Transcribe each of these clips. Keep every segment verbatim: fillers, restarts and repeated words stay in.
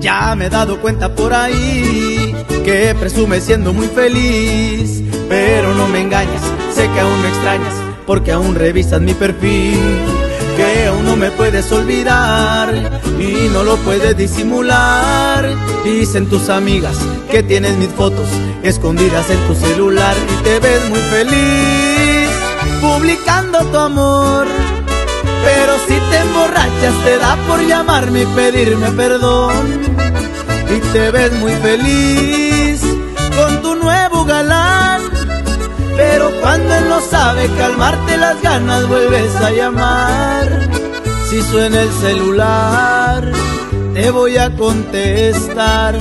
Ya me he dado cuenta por ahí que presumes siendo muy feliz, pero no me engañas, sé que aún me extrañas porque aún revisas mi perfil, que aún no me puedes olvidar y no lo puedes disimular. Dicen tus amigas que tienes mis fotos escondidas en tu celular y te ves muy feliz publicando tu amor, pero si te emborrachas te da por llamarme y pedirme perdón. Y te ves muy feliz con tu nuevo galán, pero cuando él no sabe calmarte las ganas vuelves a llamar. Si suena el celular te voy a contestar,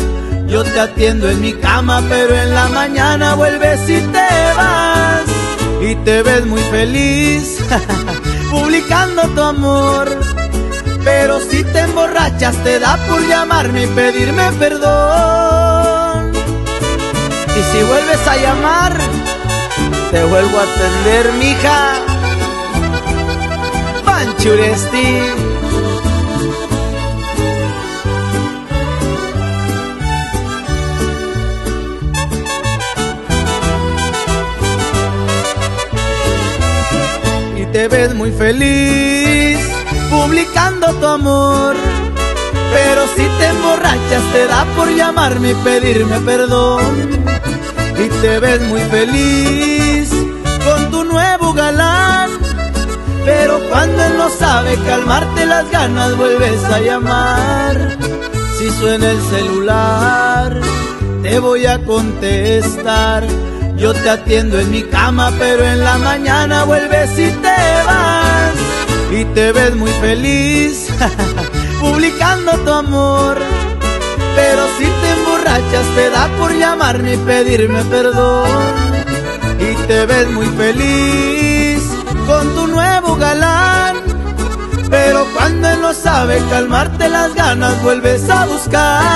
yo te atiendo en mi cama pero en la mañana vuelves y te vas. Y te ves muy feliz publicando tu amor, pero si te emborrachas te da por llamarme y pedirme perdón. Y si vuelves a llamar, te vuelvo a atender, mija. Pancho Uresti. Y te ves muy feliz publicando tu amor, pero si te emborrachas te da por llamarme y pedirme perdón. Y te ves muy feliz con tu nuevo galán, pero cuando él no sabe calmarte las ganas vuelves a llamar. Si suena el celular te voy a contestar, yo te atiendo en mi cama pero en la mañana vuelves y te vas. Y te ves muy feliz publicando tu amor, pero si te emborrachas te da por llamarme y pedirme perdón. Y te ves muy feliz con tu nuevo galán, pero cuando él no sabe calmarte las ganas vuelves a buscar.